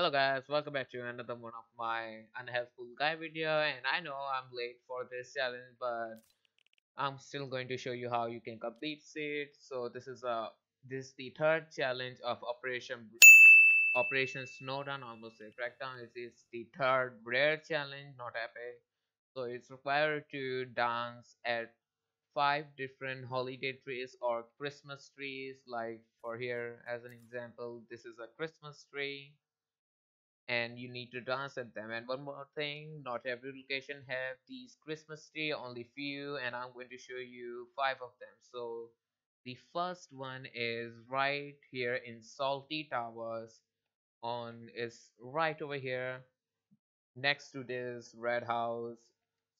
Hello guys, welcome back to another one of my unhelpful guy video, and I know I'm late for this challenge, but I'm still going to show you how you can complete it. So this is the third challenge of Operation Snowdown. Almost say Crackdown. It is the third rare challenge, not epic. So it's required to dance at 5 different holiday trees or Christmas trees. Like for here, as an example, this is a Christmas tree. And you need to dance at them. And one more thing, not every location have these Christmas tree, only few, and I'm going to show you 5 of them. So the first one is right here in Salty Towers, is right over here next to this red house.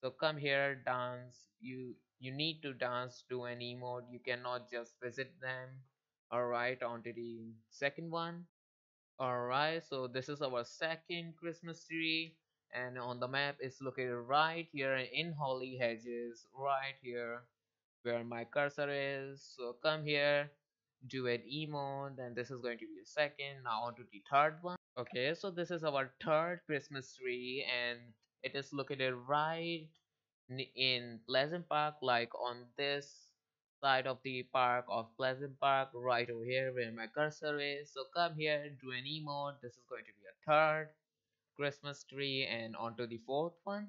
So come here, dance. You need to dance to an emote. You cannot just visit them. Alright, on to the second one. Alright, so this is our second Christmas tree, and on the map it's located right here in Holly Hedges, right here where my cursor is. So come here, do an emote, and this is going to be the second. Now on to the third one. Okay, so this is our third Christmas tree, and it is located right in Pleasant Park, like on this side of the park of Pleasant Park, right over here where my cursor is. So come here, do an emote. This is going to be a third Christmas tree, and onto the fourth one.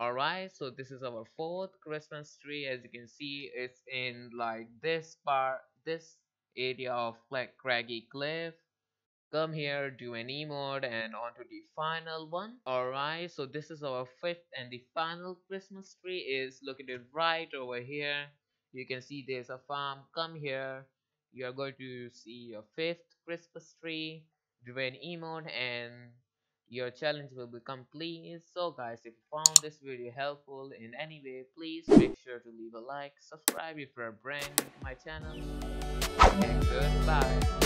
Alright, so this is our fourth Christmas tree. As you can see, it's in like this area of like Craggy Cliff. Come here, do an emote, and onto the final one. Alright, so this is our fifth and the final Christmas tree, is located right over here. You can see there's a farm. Come here, you are going to see your fifth Christmas tree. Do an emote and your challenge will be complete. So guys, if you found this video helpful in any way, please make sure to leave a like, subscribe if you are brand new to my channel, and goodbye.